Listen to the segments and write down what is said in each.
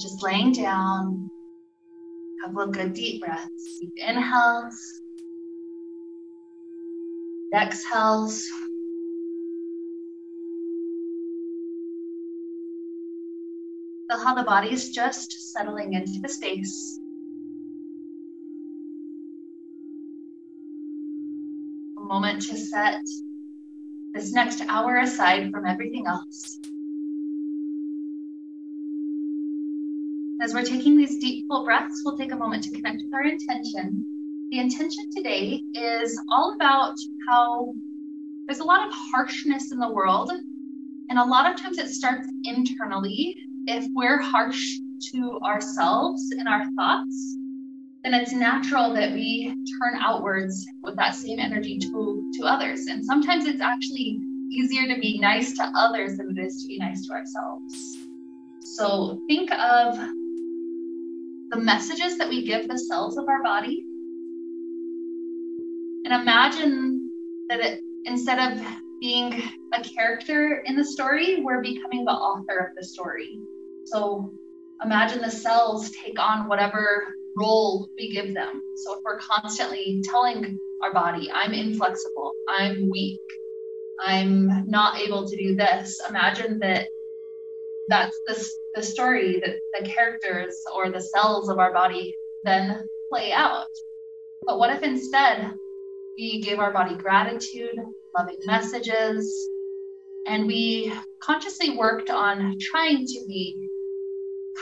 just laying down. A couple of good deep breaths. Deep inhales, exhales. Feel how the body is just settling into the space. A moment to set this next hour aside from everything else. As we're taking these deep, full breaths, we'll take a moment to connect with our intention. The intention today is all about how there's a lot of harshness in the world, and a lot of times it starts internally. If we're harsh to ourselves and our thoughts, then it's natural that we turn outwards with that same energy to others. And sometimes it's actually easier to be nice to others than it is to be nice to ourselves. So think of the messages that we give the cells of our body, and imagine that instead of being a character in the story, we're becoming the author of the story. So imagine the cells take on whatever role we give them. So if we're constantly telling our body, I'm inflexible, I'm weak, I'm not able to do this, imagine that that's the story that the characters or the cells of our body then play out. But what if instead we give our body gratitude, loving messages, and we consciously worked on trying to be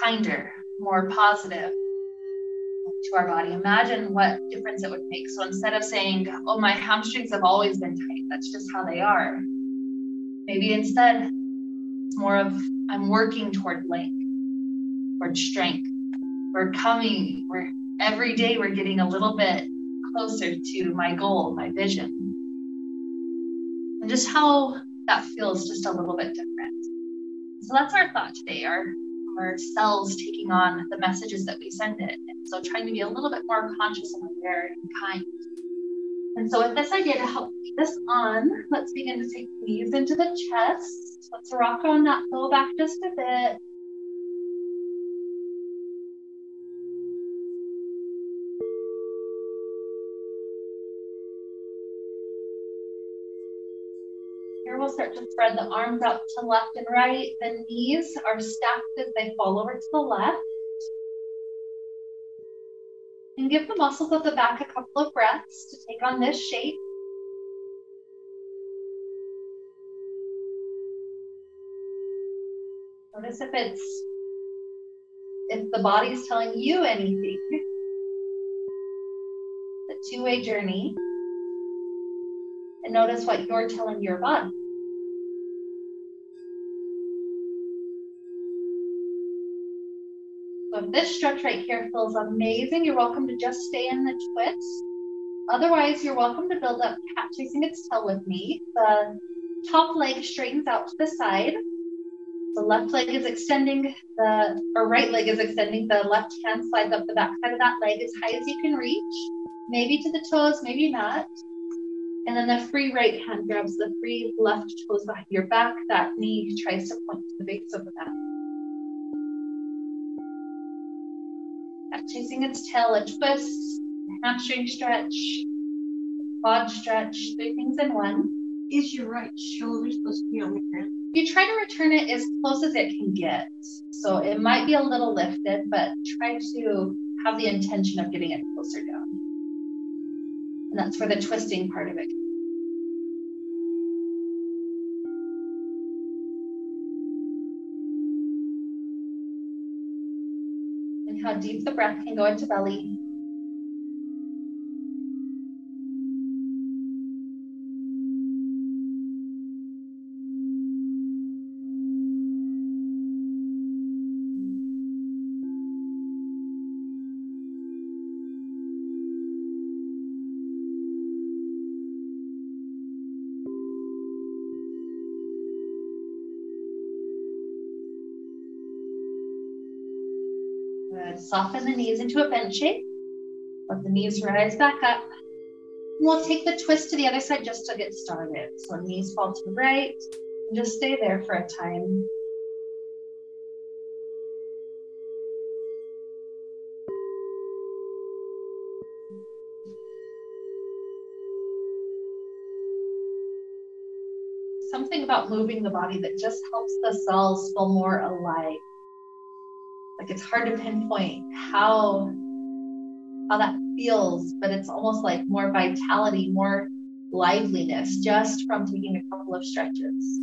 kinder, more positive to our body? Imagine what difference it would make. So instead of saying, oh, my hamstrings have always been tight, that's just how they are, maybe instead it's more of, I'm working toward length, toward strength. Every day we're getting a little bit closer to my goal, my vision. And just how that feels just a little bit different. So that's our thought today, our cells taking on the messages that we send it. And so trying to be a little bit more conscious and aware and kind. And so with this idea to help keep this on, let's begin to take knees into the chest. Let's rock on that low back just a bit. Here we'll start to spread the arms out to left and right. The knees are stacked as they fall over to the left. And give the muscles of the back a couple of breaths to take on this shape. Notice if the body's telling you anything. It's a two-way journey. And notice what you're telling your body. So if this stretch right here feels amazing, you're welcome to just stay in the twist. Otherwise, you're welcome to build up cat chasing its tail with me. The top leg straightens out to the side. The left leg is extending, right leg is extending. The left hand slides up the back side of that leg as high as you can reach. Maybe to the toes, maybe not. And then the free right hand grabs the free left toes behind your back. That knee tries to point to the base of the back. Chasing its tail, a twist, hamstring stretch, quad stretch, three things in one. Is your right shoulder supposed to be on the ground? You try to return it as close as it can get. So it might be a little lifted, but try to have the intention of getting it closer down. And that's where the twisting part of it. How deep the breath can go into belly. Soften the knees into a bent shape. Let the knees rise back up. We'll take the twist to the other side just to get started. So knees fall to the right and just stay there for a time. something about moving the body that just helps the cells feel more alive. Like, it's hard to pinpoint how that feels, but it's almost like more vitality, more liveliness just from taking a couple of stretches.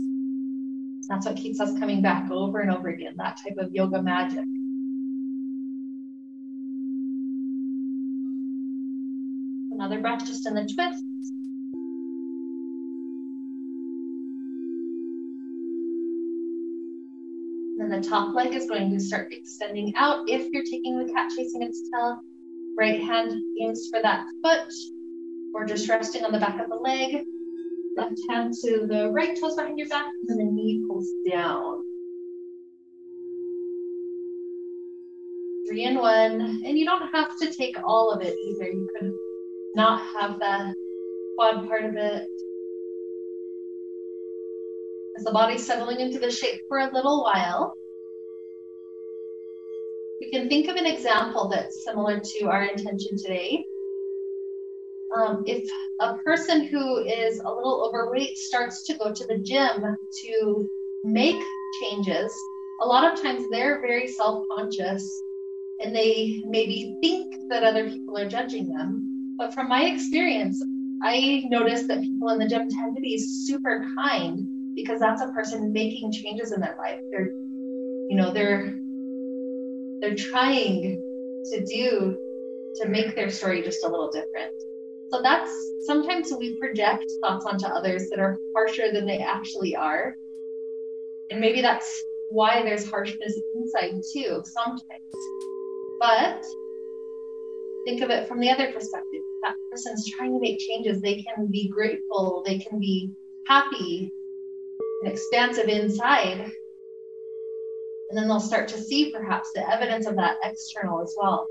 That's what keeps us coming back over and over again, that type of yoga magic. Another breath just in the twist. Then the top leg is going to start extending out. If you're taking the cat chasing its tail, right hand aims for that foot. We're just resting on the back of the leg. Left hand to the right toes behind your back, and the knee pulls down. 3 and 1. And you don't have to take all of it either. You could not have the quad part of it. As the body's settling into the shape for a little while, we can think of an example that's similar to our intention today. If a person who is a little overweight starts to go to the gym to make changes, a lot of times they're very self-conscious and they maybe think that other people are judging them. But from my experience, I noticed that people in the gym tend to be super kind, because that's a person making changes in their life. They're trying to make their story just a little different. So that's, sometimes we project thoughts onto others that are harsher than they actually are. And maybe that's why there's harshness inside too, sometimes. But think of it from the other perspective. That person's trying to make changes. They can be grateful. They can be happy and expansive inside. And then they'll start to see perhaps the evidence of that external as well.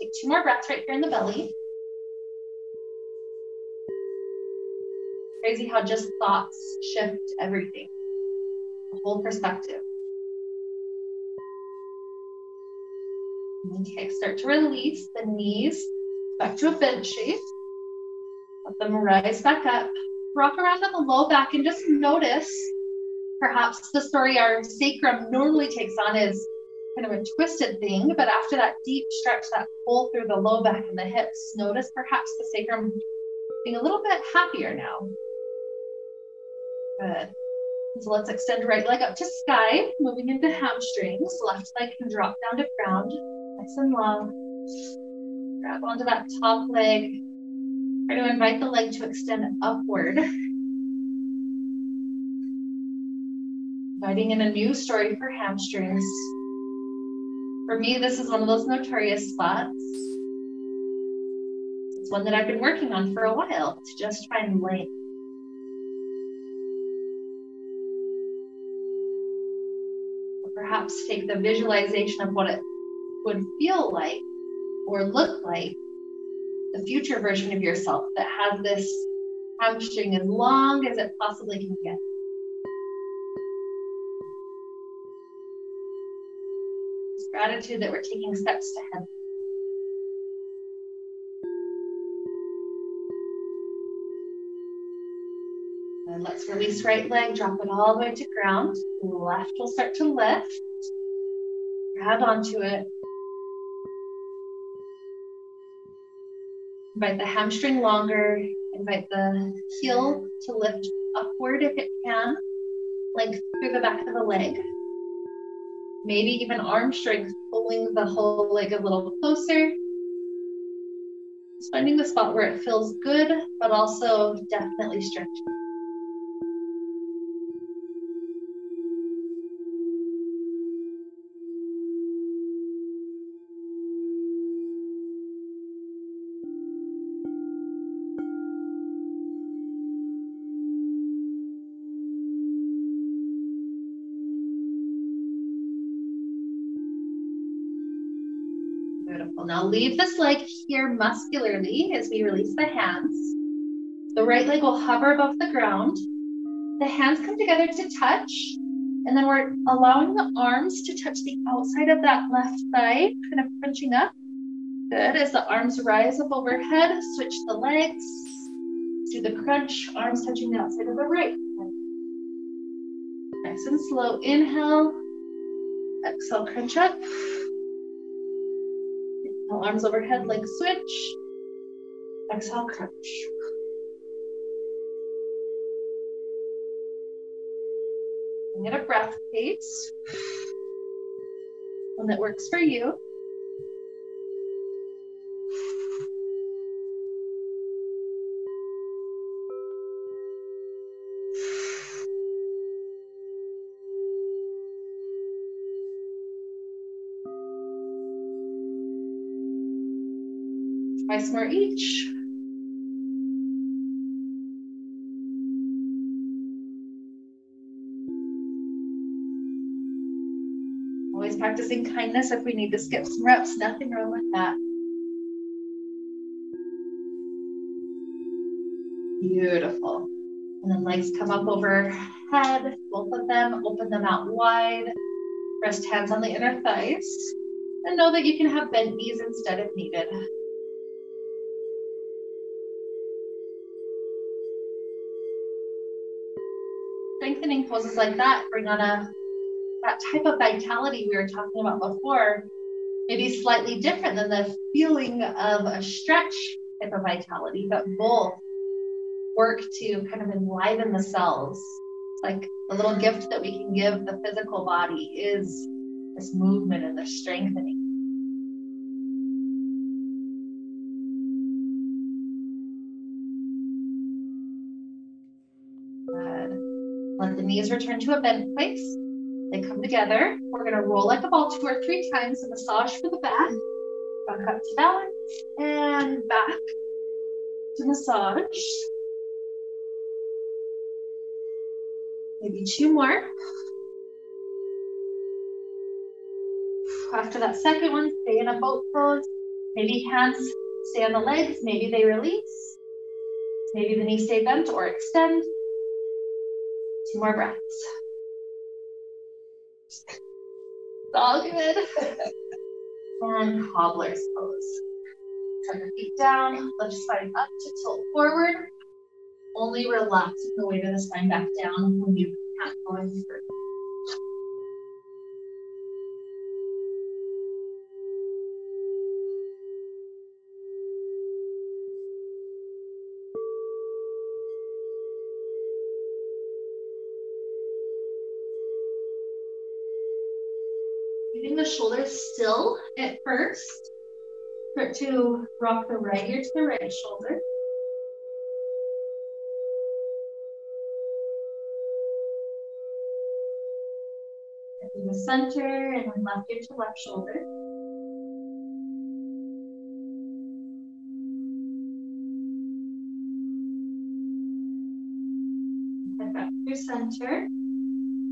Take 2 more breaths right here in the belly. Crazy how just thoughts shift everything, the whole perspective. Okay, start to release the knees back to a bent shape. Let them rise back up. Rock around on the low back and just notice perhaps the story our sacrum normally takes on is kind of a twisted thing, but after that deep stretch, that pull through the low back and the hips, notice perhaps the sacrum being a little bit happier now. Good. So let's extend right leg up to sky, moving into hamstrings. Left leg can drop down to ground, nice and long. Grab onto that top leg. Try to invite the leg to extend upward. Inviting in a new story for hamstrings. For me, this is one of those notorious spots. It's one that I've been working on for a while to just find length. Or perhaps take the visualization of what it would feel like or look like, the future version of yourself that has this hamstring as long as it possibly can get. Gratitude that we're taking steps to heaven. And let's release right leg, drop it all the way to ground. Left will start to lift. Grab onto it. Invite the hamstring longer. Invite the heel to lift upward if it can. Length through the back of the leg. Maybe even arm strength, pulling the whole leg a little closer. Just finding the spot where it feels good, but also definitely stretching. Beautiful. Now leave this leg here muscularly as we release the hands. The right leg will hover above the ground. The hands come together to touch, and then we're allowing the arms to touch the outside of that left thigh, kind of crunching up. Good. As the arms rise up overhead, switch the legs. Let's do the crunch, arms touching the outside of the right leg. Nice and slow, inhale. Exhale, crunch up. Inhale, arms overhead, leg switch. Exhale, crunch. Get a breath pace, one that works for you. Twice more each. Always practicing kindness if we need to skip some reps, nothing wrong with that. Beautiful. And then legs come up overhead, both of them, open them out wide. Rest hands on the inner thighs. And know that you can have bent knees instead if needed. Strengthening poses like that bring on that type of vitality we were talking about before, maybe slightly different than the feeling of a stretch type of vitality, but both work to kind of enliven the cells. It's like the little gift that we can give the physical body is this movement and the strengthening. Let the knees return to a bent place. They come together. We're going to roll like a ball 2 or 3 times and massage for the back. Back up to balance and back to massage. Maybe 2 more. After that second one, stay in a boat pose. Maybe hands stay on the legs. Maybe they release. Maybe the knees stay bent or extend. 2 more breaths. It's all good. And cobbler's pose. Tuck your feet down, lift spine up to tilt forward. Only relaxing the weight of the spine back down when you can't go any further. Keeping the shoulders still at first. Start to rock the right ear to the right shoulder. In the center, and then left ear to left shoulder. Head back to your center.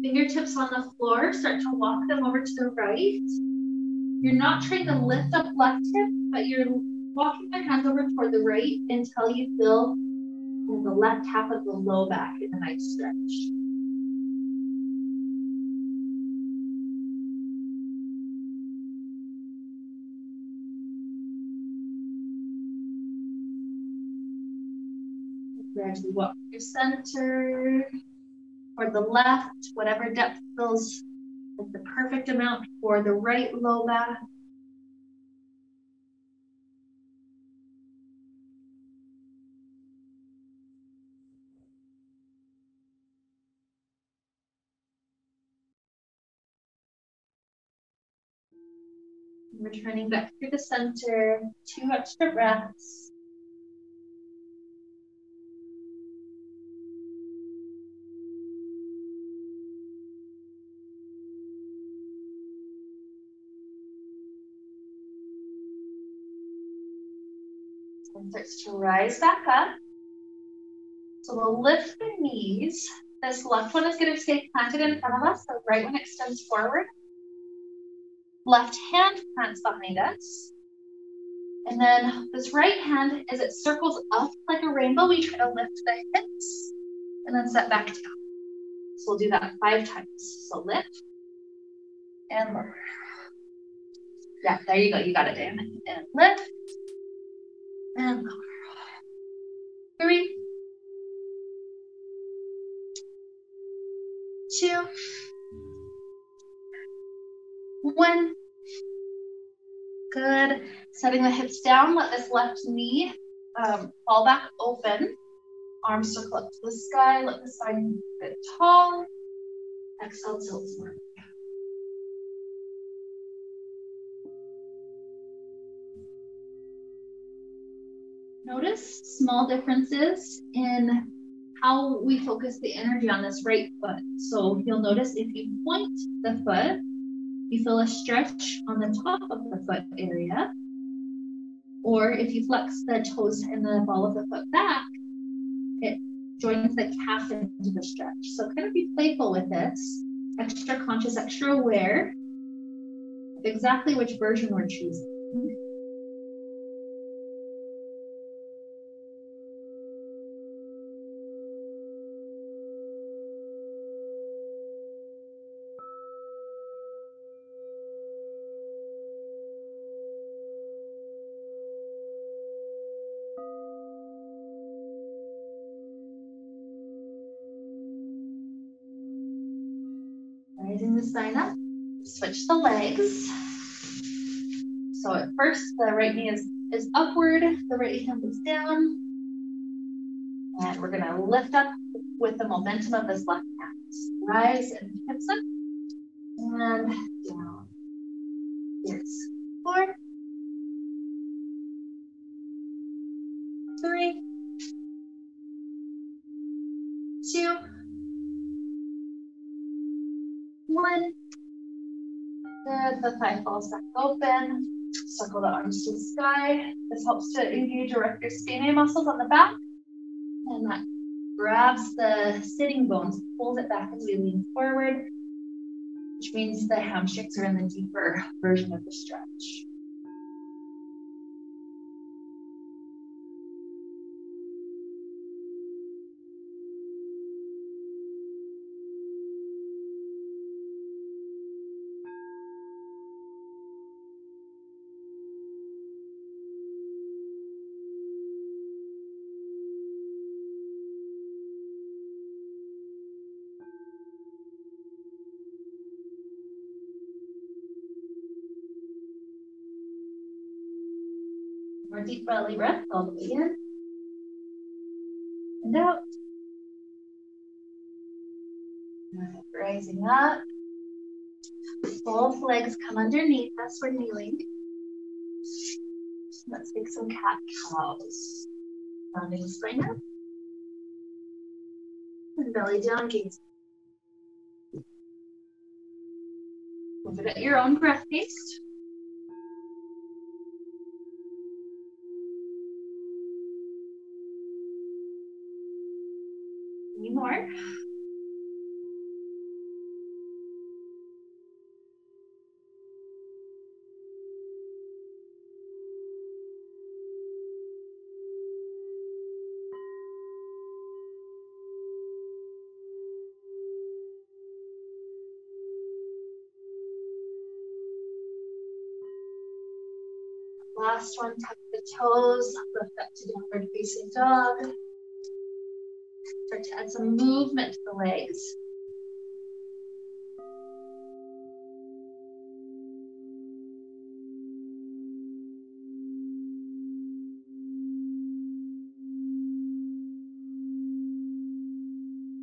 Fingertips on the floor, start to walk them over to the right. You're not trying to lift up left hip, but you're walking your hands over toward the right until you feel the left half of the low back in a nice stretch. Gradually walk to your center. Or the left, whatever depth feels like the perfect amount for the right low back. Returning back through the center, 2 extra breaths. And starts to rise back up. So we'll lift the knees. This left one is going to stay planted in front of us. The right one extends forward. Left hand plants behind us. And then this right hand, as it circles up like a rainbow, we try to lift the hips and then set back down. So we'll do that 5 times. So lift and lower. Yeah, there you go. You got it, Dan. And lift. And lower. 3, one. Good. Setting the hips down, let this left knee fall back open. Arms circle up to the sky, let the spine get tall. Exhale, tilt forward. Notice small differences in how we focus the energy on this right foot. So you'll notice if you point the foot, you feel a stretch on the top of the foot area. Or if you flex the toes and the ball of the foot back, it joins the calf into the stretch. So kind of be playful with this, extra conscious, extra aware of exactly which version we're choosing. Raising the spine up, switch the legs. So at first, the right knee is upward, the right hand is down. And we're gonna lift up with the momentum of this left hand. Rise and hips up, and down. Yes, 4, 3, 2, 1. Good, the thigh falls back open. Circle the arms to the sky. This helps to engage your rectus spinae muscles on the back. And that grabs the sitting bones, pulls it back as we lean forward, which means the hamstrings are in the deeper version of the stretch. More deep belly breath all the way in and out. Rising up. Both legs come underneath us. We're kneeling. Let's make some cat cows. Rounding the spine up. And belly down, gaze. Move it at your own breath pace. More. Last one, tuck the toes, lift up to downward facing dog. Start to add some movement to the legs.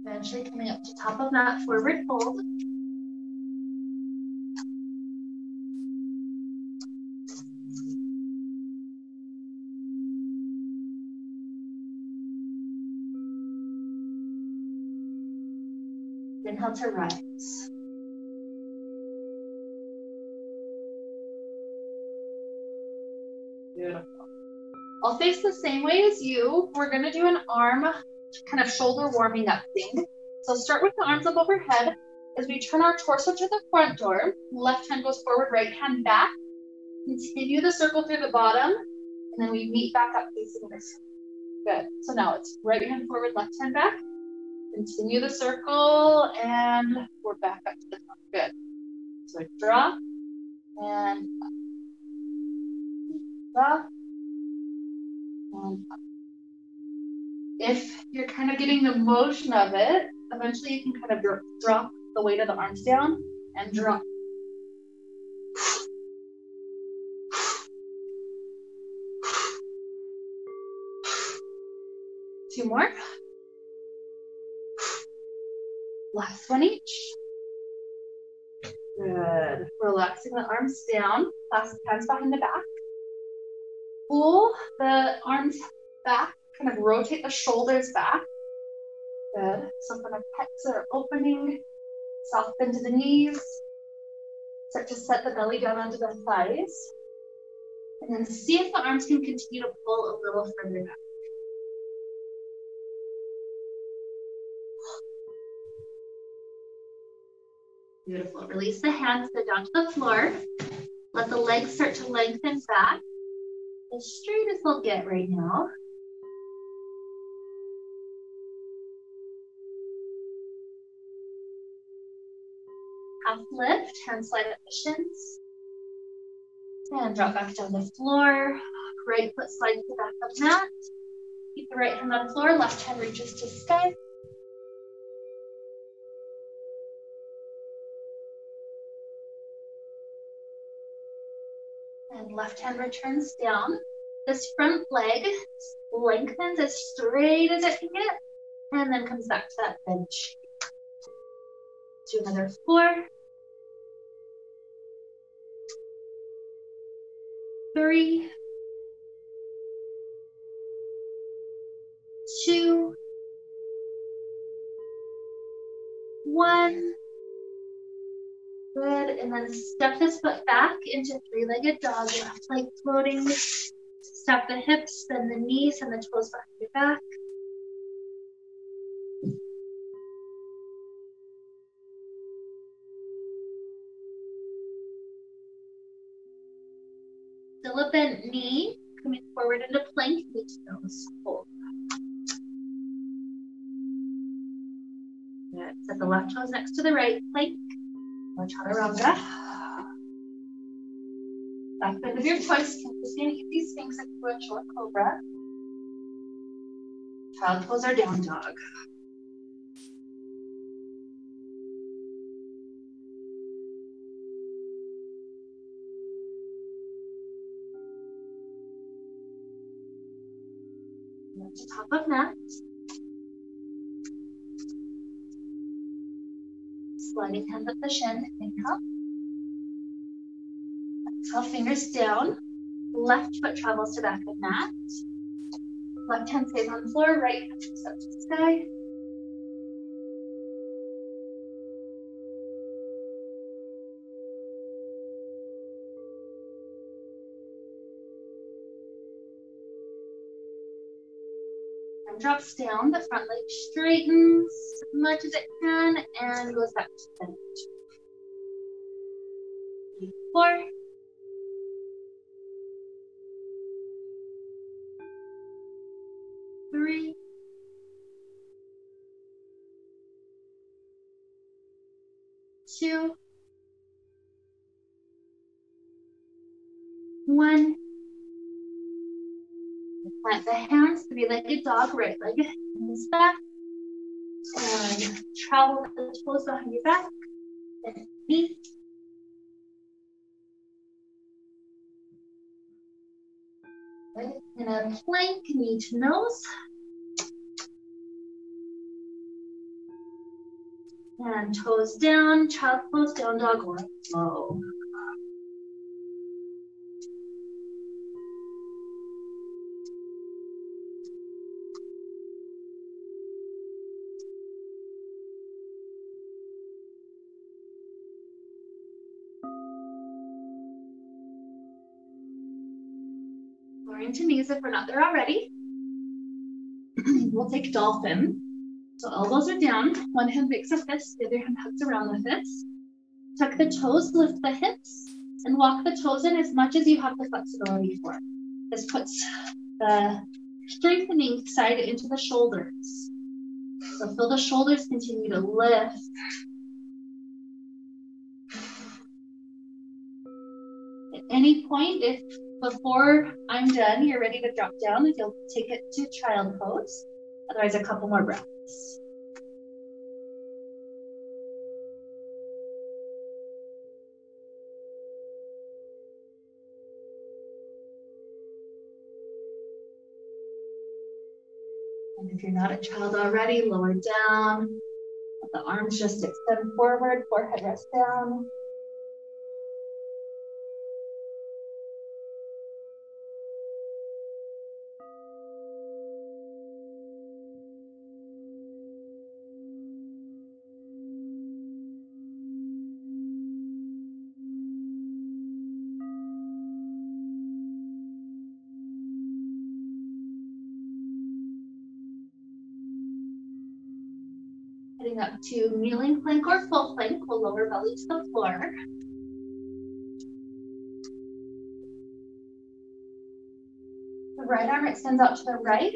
Eventually coming up to top of that forward fold. Inhale to rise. Beautiful. I'll face the same way as you. We're going to do an arm, kind of shoulder warming up thing. So start with the arms up overhead. As we turn our torso to the front door, left hand goes forward, right hand back. Continue the circle through the bottom, and then we meet back up facing this. Good. So now it's right hand forward, left hand back. Continue the circle, and we're back up to the top. Good. So drop, and up. Drop, and up. If you're kind of getting the motion of it, eventually you can kind of drop the weight of the arms down, and drop. Two more. Last one each. Good. Relaxing the arms down. Clasp hands behind the back. Pull the arms back. Kind of rotate the shoulders back. Good. So kind of pecs are opening. Soft bend to the knees. Start to set the belly down onto the thighs. And then see if the arms can continue to pull a little further back. Beautiful. Release the hands, then down to the floor. Let the legs start to lengthen back. As straight as they'll get right now. Half lift, hand slide up the shins. And drop back down the floor. Right foot slides to the back of the mat. Keep the right hand on the floor, left hand reaches to sky. And left hand returns down. This front leg lengthens as straight as it can get, and then comes back to that bench. Do another 4, 3, 2, 1. Good, and then step this foot back into three-legged dog, left leg floating. Step the hips, bend the knees, and the toes behind your back. Still a bent knee, coming forward into plank, reach those, hold. Good, set the left toes next to the right, plank. Chaturanga. Back bend of your choice. Just gonna keep these things like a short cobra. Child pose or down dog. Up to top of mat. Sliding hands up the shin, inhale. Exhale, fingers down. Left foot travels to back of mat. Left hand stays on the floor, right hand steps up to the sky. Drops down, the front leg straightens as much as it can and goes back to the bench. 4, 3, 2, 1. Plant the hands, three-legged dog, right leg comes back. And travel the toes behind your back. And knee. In a plank, knee to nose. And toes down, child pose, down dog, or low. To knees if we're not there already. We'll take dolphin. So elbows are down, one hand makes a fist, the other hand hugs around the fist. Tuck the toes, lift the hips, and walk the toes in as much as you have the flexibility for. This puts the strengthening side into the shoulders. So feel the shoulders continue to lift. At any point, if before I'm done, you're ready to drop down, and you'll take it to child pose. Otherwise, a couple more breaths. And if you're not a child already, lower down. Let the arms just extend forward, forehead rests down. Up to kneeling plank or full plank, we'll lower belly to the floor. The right arm extends out to the right,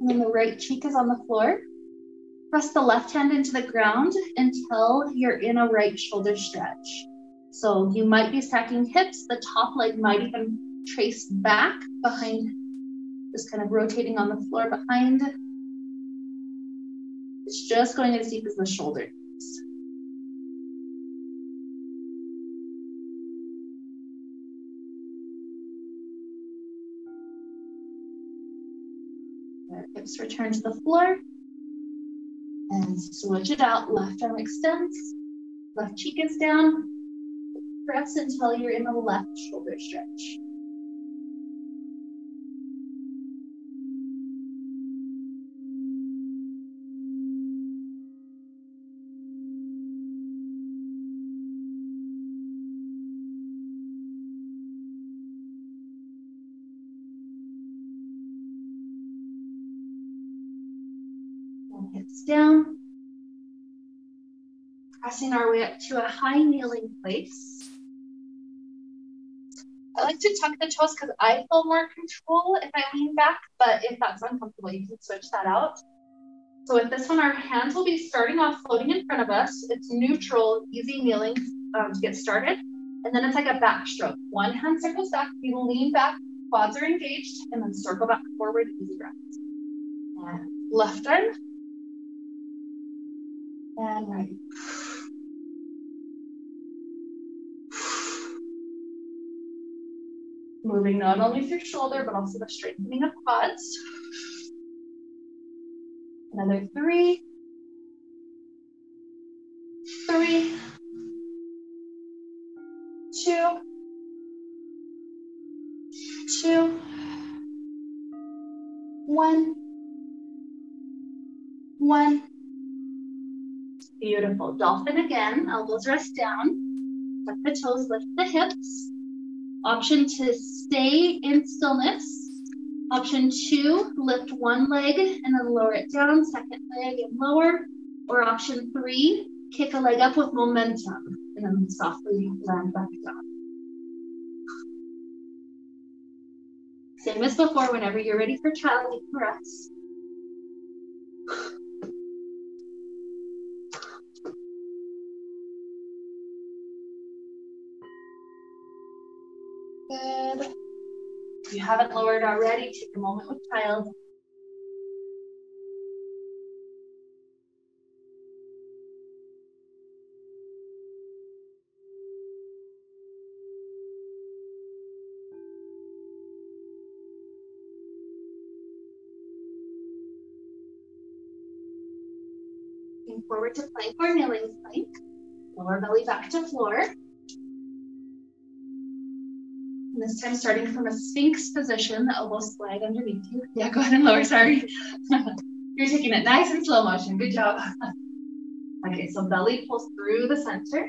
and then the right cheek is on the floor. Press the left hand into the ground until you're in a right shoulder stretch. So you might be stacking hips, the top leg might even trace back behind, just kind of rotating on the floor behind. It's just going as deep as the shoulders. Hips return to the floor and switch it out. Left arm extends, left cheek is down. Press until you're in the left shoulder stretch. Hips down, pressing our way up to a high kneeling place. I like to tuck the toes because I feel more control if I lean back, but if that's uncomfortable, you can switch that out. So with this one, our hands will be starting off floating in front of us. It's neutral, easy kneeling to get started. And then it's like a backstroke. One hand circles back, you will lean back, quads are engaged, and then circle back forward, easy breaths. And left arm. And right. Moving not only through shoulder, but also the strengthening of quads. Another three. Three. 2. 2. 1. 1. Beautiful. Dolphin again. Elbows rest down. Tuck the toes, lift the hips. Option to stay in stillness. Option two, lift one leg and then lower it down. Second leg and lower. Or option three, kick a leg up with momentum and then softly land back down. Same as before, whenever you're ready for child, you can rest. Good. If you haven't lowered already, take a moment with child. Looking forward to plank or kneeling plank. Lower belly back to floor. And this time, starting from a sphinx position, the elbows slide underneath you. Yeah, go ahead and lower, sorry. You're taking it nice and slow motion. Good job. Okay, so belly pulls through the center.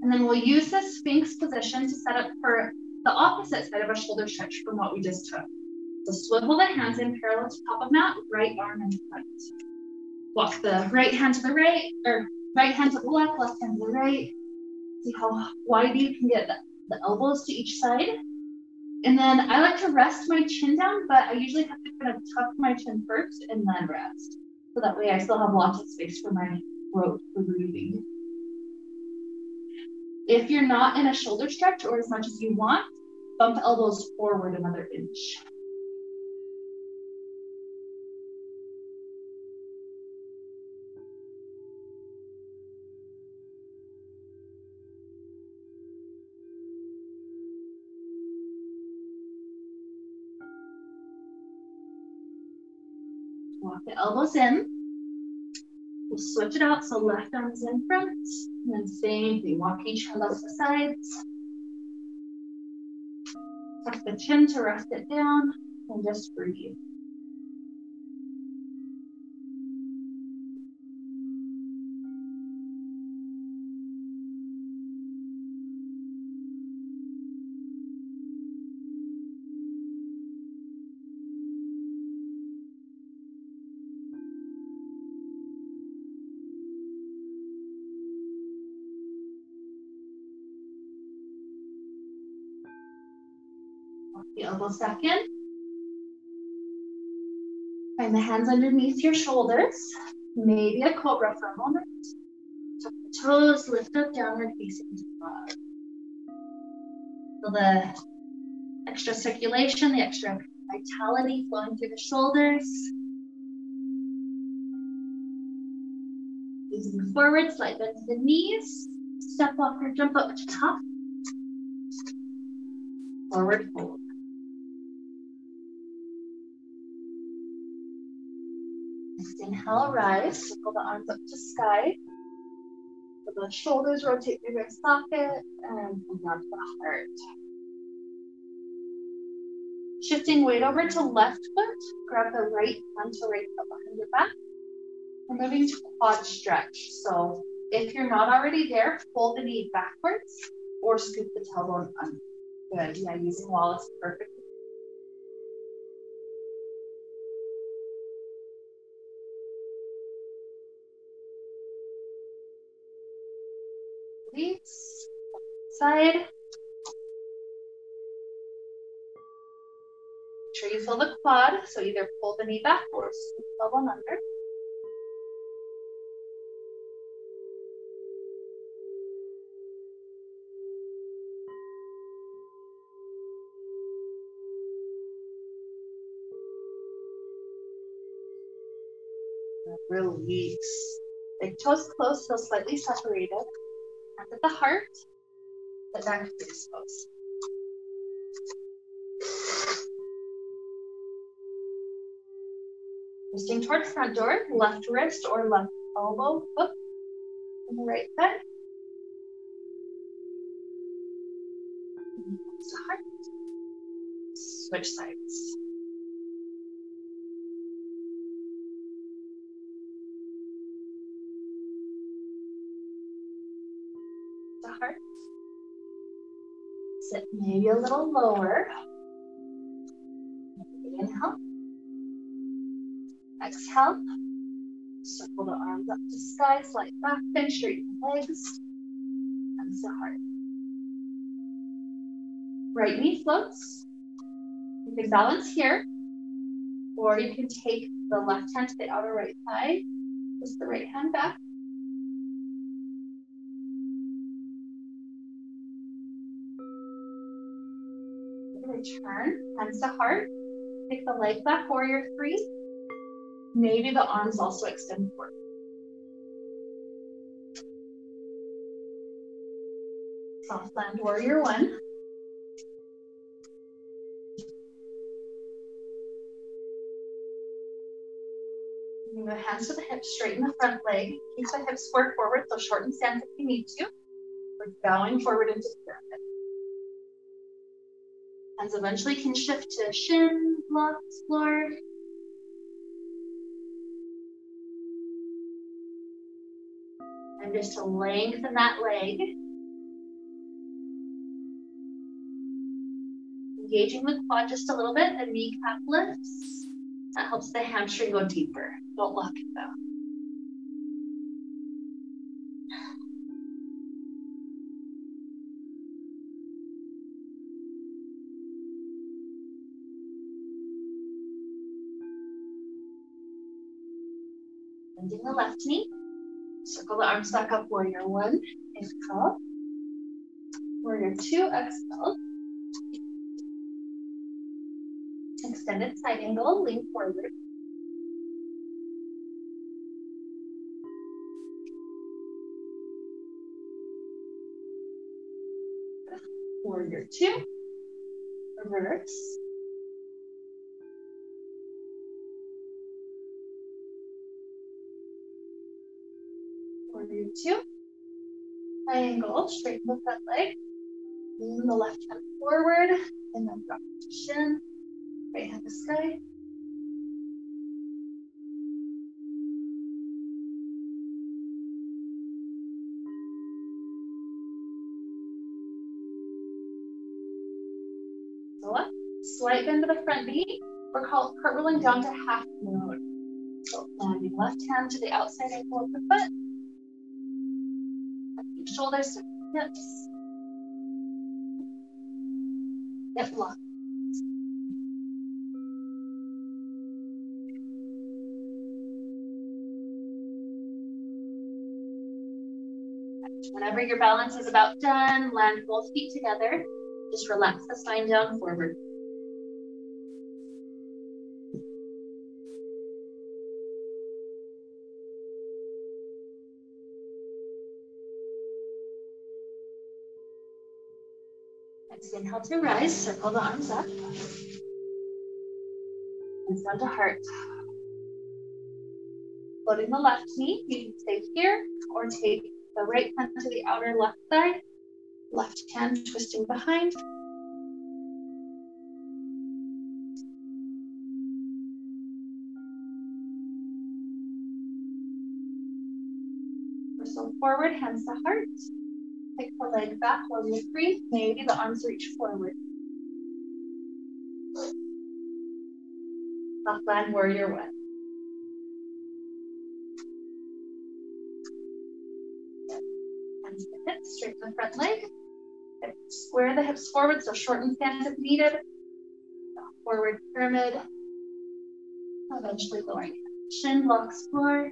And then we'll use the sphinx position to set up for the opposite side of a shoulder stretch from what we just took. So swivel the hands in parallel to top of mat, right arm in front. Walk the right hand to the right, or right hand to the left, left hand to the right. See how wide you can get the elbows to each side. And then I like to rest my chin down, but I usually have to kind of tuck my chin first and then rest. So that way I still have lots of space for my throat for breathing. If you're not in a shoulder stretch or as much as you want, bump elbows forward another inch. Walk the elbows in. We'll switch it out, so left arm's in front. And then same thing, walk each hand up the sides. Tuck the chin to rest it down, and just breathe. The elbows back in. Find the hands underneath your shoulders. Maybe a cobra for a moment. Tuck the toes, lift up, downward facing dog. Feel the extra circulation, the extra vitality flowing through the shoulders. Moving forward, slight bend to the knees. Step off or jump up to top. Forward fold. Inhale, rise, circle the arms up to sky. So the shoulders rotate through their socket and come down to the heart. Shifting weight over to left foot, grab the right hand to right foot behind your back. And moving to quad stretch. So if you're not already there, fold the knee backwards or scoop the tailbone under. Good, yeah, using wall is perfect. Side. Make sure you feel the quad, so either pull the knee back or scoop the elbow under. Release. Big toes close, so slightly separated. Hands at the heart. The neck is exposed. Twisting towards front door, left wrist or left elbow hook on the right foot. To heart. Switch sides. To heart. Sit maybe a little lower. Inhale. Exhale. Circle the arms up to sky, slight back bend, straighten the legs. And so hard. Right knee floats. You can balance here. Or you can take the left hand to the outer right thigh. Just the right hand back. Turn, hands to heart, take the leg back, warrior three. Maybe the arms also extend forward. Soft land, warrior one. Move the hands to the hips, straighten the front leg. Keep the hips squared forward, so shorten stance if you need to. We're bowing forward into the pyramid. Hands eventually can shift to shin, blocks, floor. And just to lengthen that leg. Engaging the quad just a little bit, the kneecap lifts. That helps the hamstring go deeper. Don't lock it though. Bending the left knee, circle the arms back up, warrior one, inhale, warrior two, exhale, extended side angle, lean forward, warrior two, reverse, do two. Triangle, straighten the front leg. Lean the left hand forward, and then drop to shin. Right hand to sky. So up, slight bend to the front knee. We're cartwheeling down to half moon. So landing left hand to the outside ankle of the foot. Shoulders to hips. Hip lock. Whenever your balance is about done, land both feet together. Just relax the spine down forward. Inhale to rise, circle the arms up. And down to heart. Floating the left knee, you can stay here or take the right hand to the outer left thigh. Left hand twisting behind. Reverse forward, hands to heart. Take the leg back while you're free. Maybe the arms reach forward. Southland Warrior One. Hands to hips, straighten the front leg. Square the hips forward, so shorten stance if needed. Forward pyramid. Eventually lowering shin blocks floor.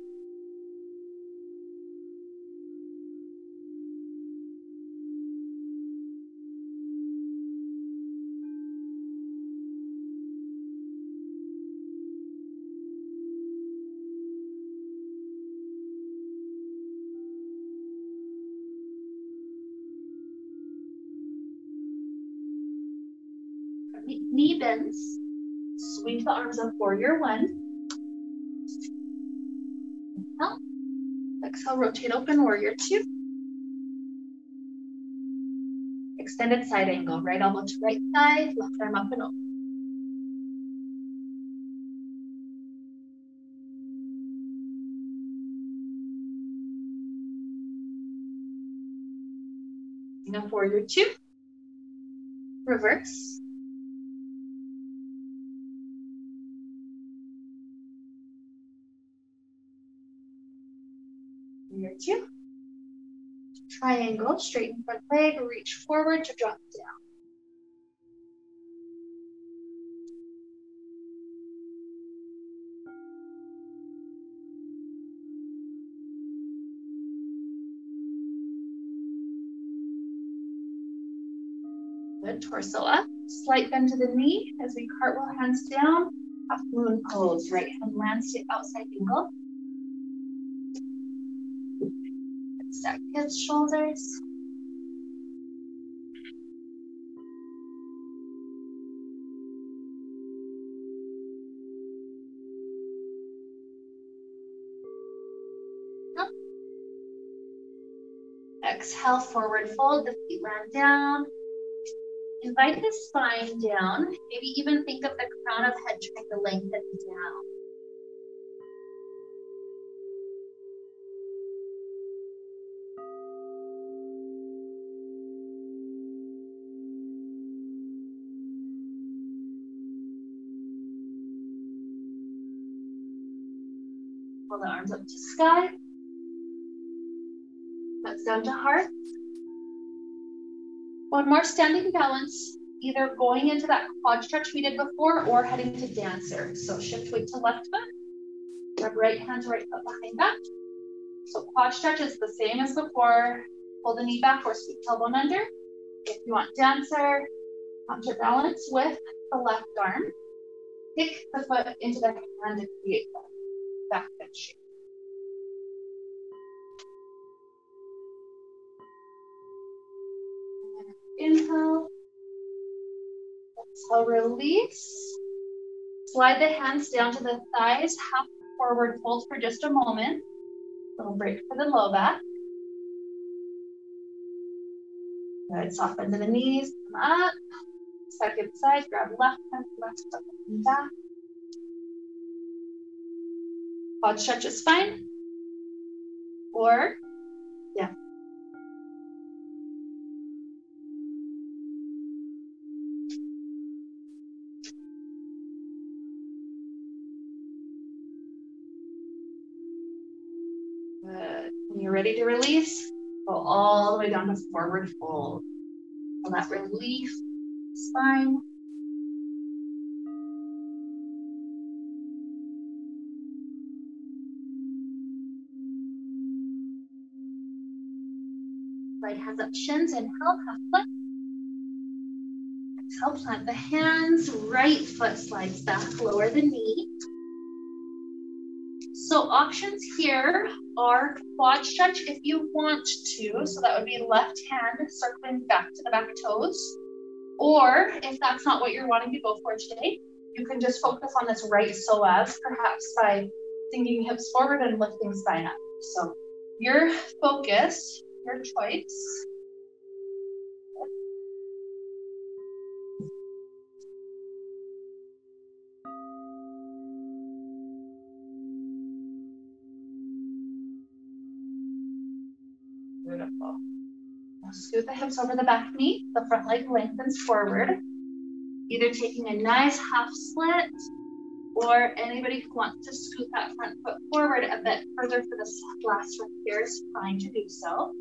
Knee bends, sweep the arms up, warrior one. Inhale, exhale, rotate open, warrior two. Extended side angle, right elbow to right thigh, left arm up and over. Now warrior two, reverse. Two. Triangle, straighten front leg, reach forward to drop down. Good, torso up, slight bend to the knee as we cartwheel hands down, half moon pose, right hand lands to outside angle. Stack hips, shoulders. Up. Exhale, forward fold, the feet land down. Invite the spine down. Maybe even think of the crown of head trying to lengthen down. The arms up to sky. That's down to heart. One more standing balance, either going into that quad stretch we did before or heading to dancer. So shift weight to left foot. Grab right hand to right foot behind back. So quad stretch is the same as before. Pull the knee back or sweep tailbone under. If you want dancer, counterbalance with the left arm. Kick the foot into the hand and create that back bend shape. Inhale. Exhale, release. Slide the hands down to the thighs, half forward fold for just a moment. Little break for the low back. Good, soften to the knees, come up. Second side, grab left hand, left foot and back. Quad stretch is fine. Or, yeah. Good. When you're ready to release, go all the way down to forward fold. And that relief spine. Right hands up, shins, inhale, half foot. Exhale, plant the hands, right foot slides back, lower the knee. So options here are quad stretch if you want to, so that would be left hand circling back to the back toes. Or if that's not what you're wanting to go for today, you can just focus on this right psoas, perhaps by sinking hips forward and lifting spine up. So your focus, your choice. Beautiful. Now scoot the hips over the back knee. The front leg lengthens forward. Either taking a nice half split, or anybody who wants to scoot that front foot forward a bit further for this last one here is fine to do so.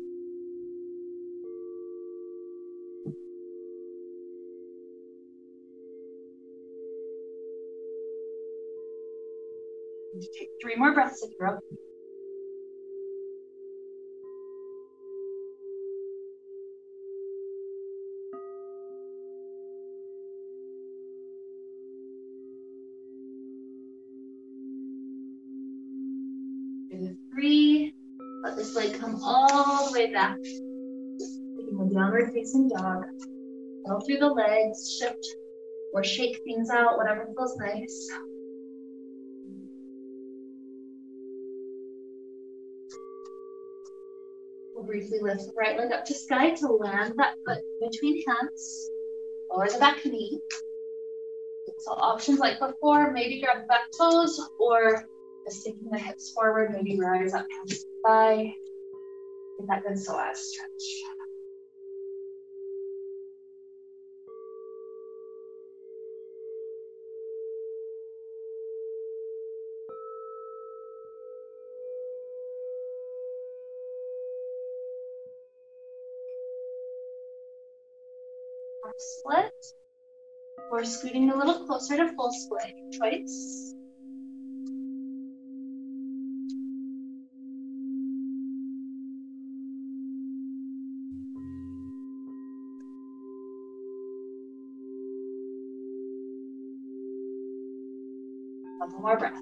Just take 3 more breaths if you're okay. Let this leg come all the way back. Taking the downward facing dog. Go through the legs, shift or shake things out, whatever feels nice. We'll briefly lift the right leg up to sky to land that foot between hands. Lower the back knee. So options like before, maybe grab the back toes or just taking the hips forward, maybe rise up past the thigh. Get that good psoas stretch. Half split. We're scooting a little closer to full split. Choice. Couple more breaths.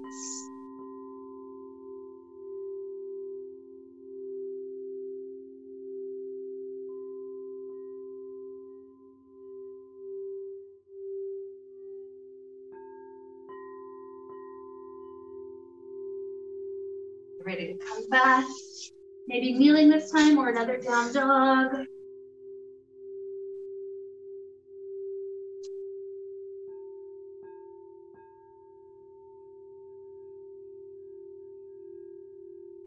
You're ready to come back. Maybe kneeling this time or another down dog.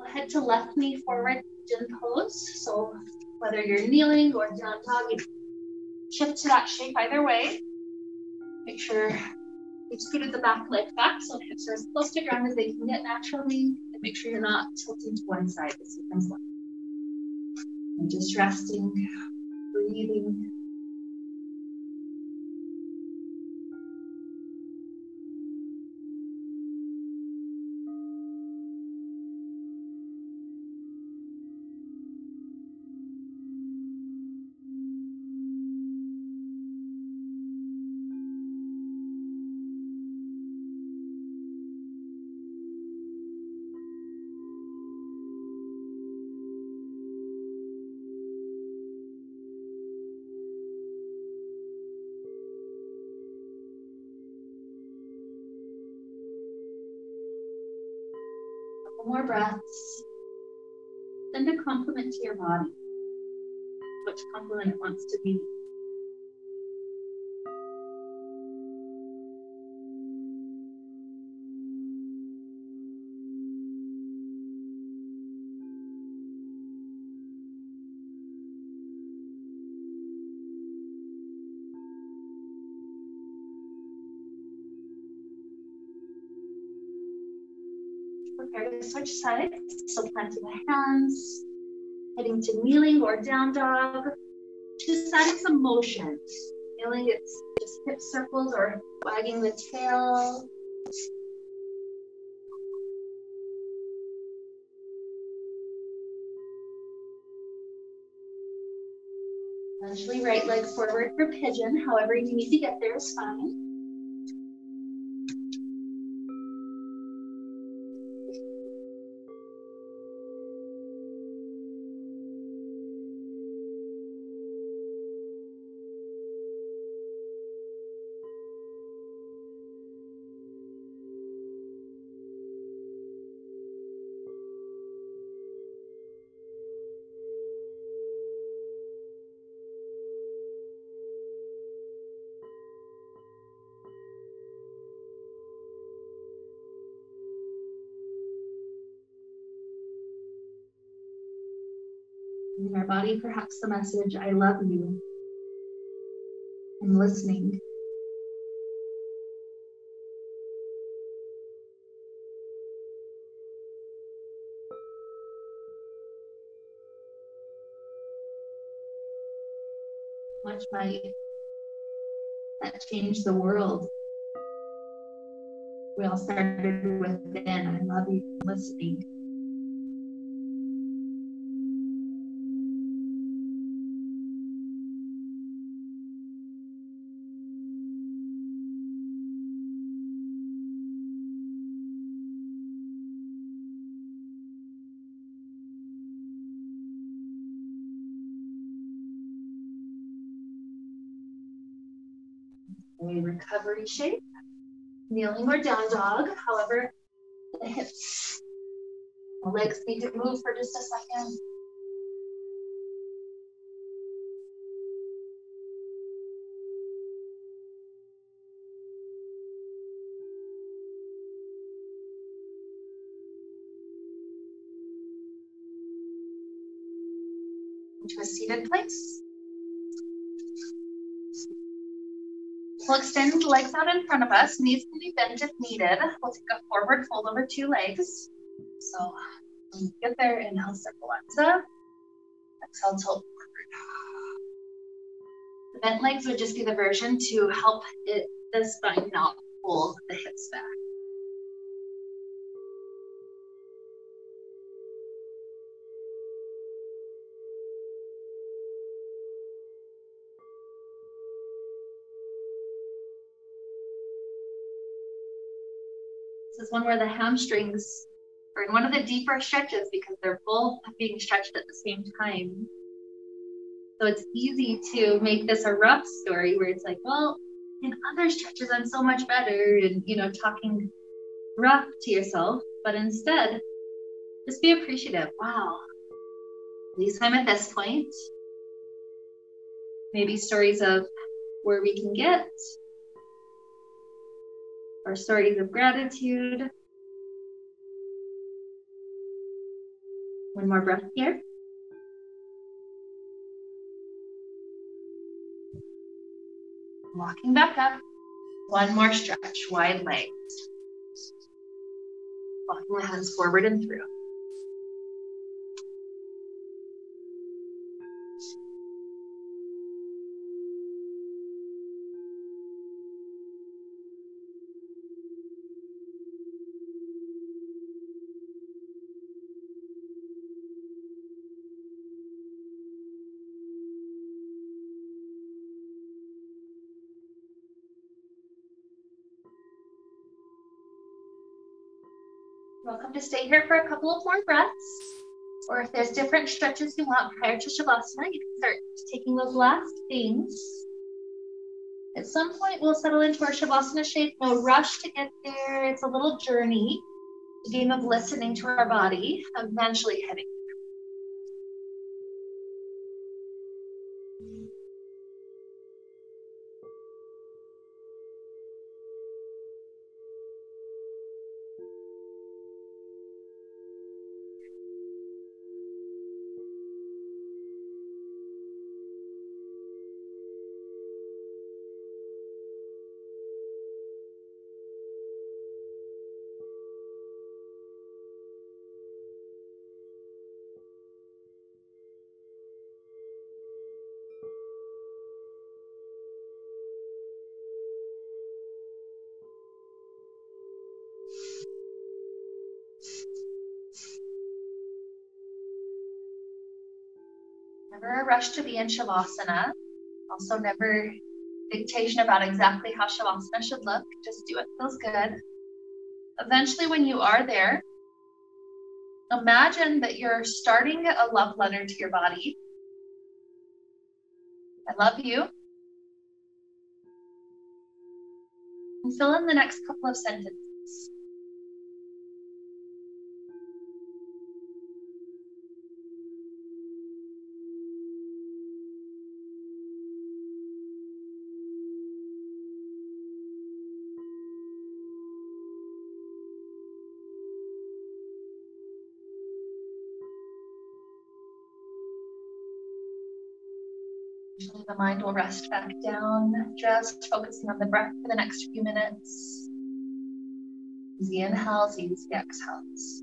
Head to left knee forward, pigeon pose. So whether you're kneeling or down dog, you shift to that shape either way. Make sure you've scooted the back leg back so the hips are as close to ground as they can get naturally. And make sure you're not tilting to one side as you come left. And just resting, breathing. More breaths. Send a compliment to your body. much humble and it wants to be. Prepare to switch sides, so planting the hands, heading to kneeling or down dog, deciding some motions. Kneeling, it's just hip circles or wagging the tail. Eventually right leg forward for pigeon, however you need to get there is fine. In our body, perhaps the message, I love you. I'm listening. Much might that change the world. We all started within, I love you, listening. A recovery shape, kneeling or down dog. However, the hips, the legs need to move for just a second. Into a seated place. We'll extend the legs out in front of us. Knees can be bent if needed. We'll take a forward fold over two legs. So when you get there, inhale, circle arms up. Exhale, tilt forward. The bent legs would just be the version to help the spine not pull the hips back. This is one where the hamstrings are in one of the deeper stretches because they're both being stretched at the same time. So it's easy to make this a rough story where it's like, well, in other stretches, I'm so much better, and, you know, talking rough to yourself. But instead, just be appreciative. Wow. At least I'm at this point. Maybe stories of where we can get, or stories of gratitude. One more breath here. Walking back up. One more stretch, wide legs. Walking the hands forward and through. Welcome to stay here for a couple of more breaths, or if there's different stretches you want prior to Shavasana, you can start taking those last things. At some point, we'll settle into our Shavasana shape. No rush to get there. It's a little journey, a game of listening to our body, eventually heading. Never a rush to be in Shavasana. Also, never dictation about exactly how Shavasana should look. Just do what feels good. Eventually, when you are there, imagine that you're starting a love letter to your body. I love you. And fill in the next couple of sentences. The mind will rest back down, just focusing on the breath for the next few minutes. Easy inhales, easy exhales.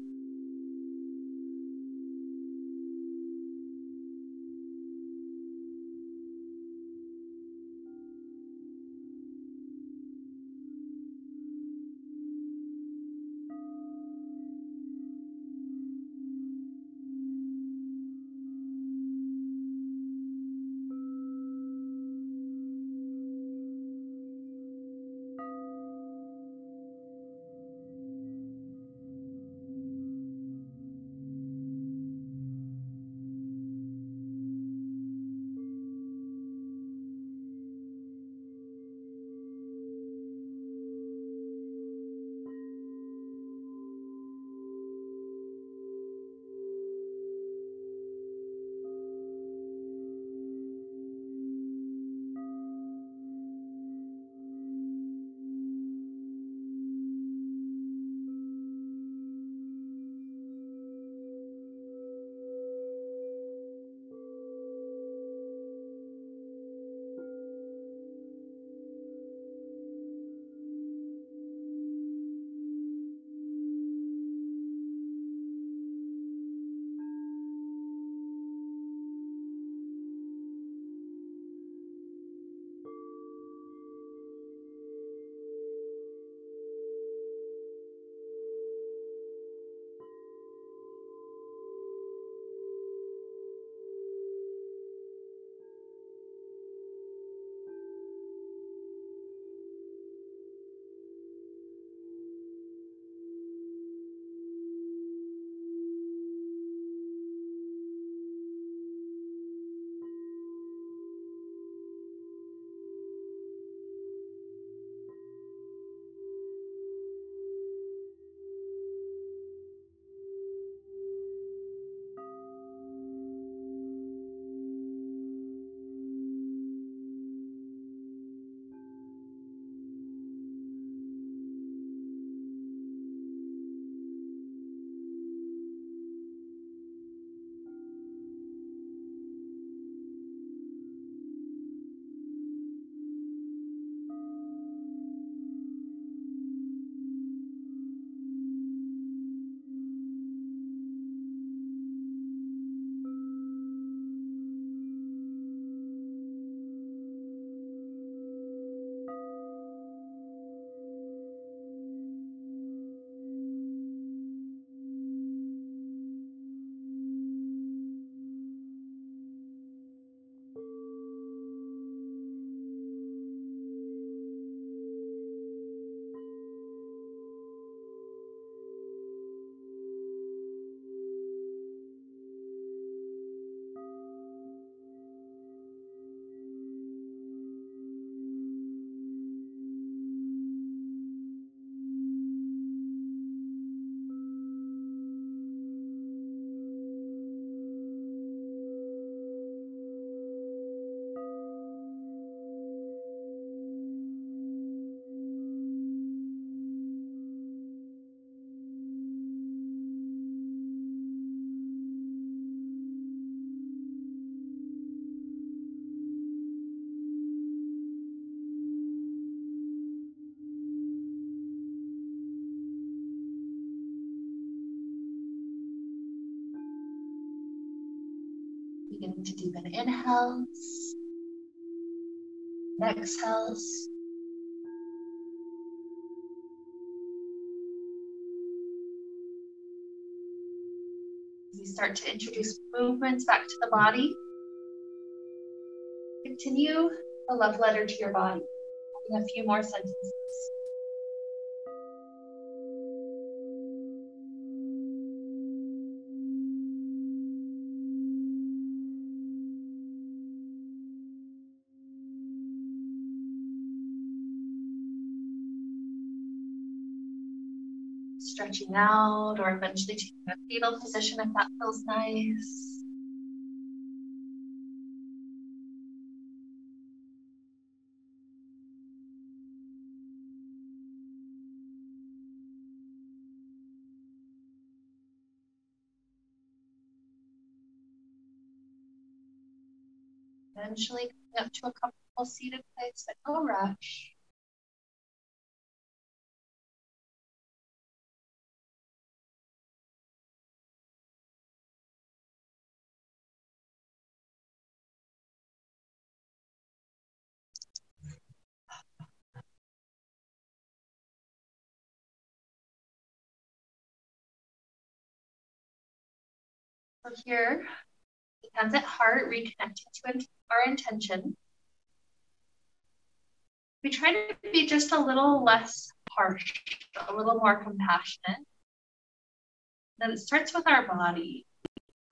begin to deepen. Inhales, exhales. We start to introduce movements back to the body. Continue a love letter to your body in a few more sentences. Stretching out or eventually taking a fetal position if that feels nice. Eventually coming up to a comfortable seated place, but no rush. Here, hands at heart, reconnecting to our intention. We try to be just a little less harsh, a little more compassionate. Then it starts with our body,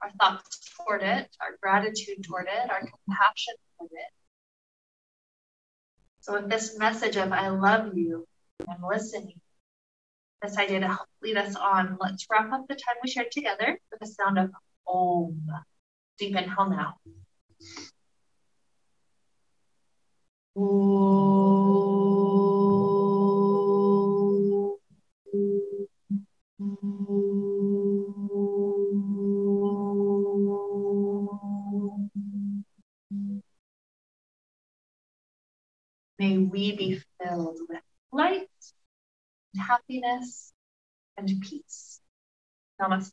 our thoughts toward it, our gratitude toward it, our compassion toward it. So with this message of I love you, I'm listening, this idea to help lead us on, let's wrap up the time we shared together with the sound of Om. Deep inhale now. May we be filled with light, and happiness, and peace. Namaste.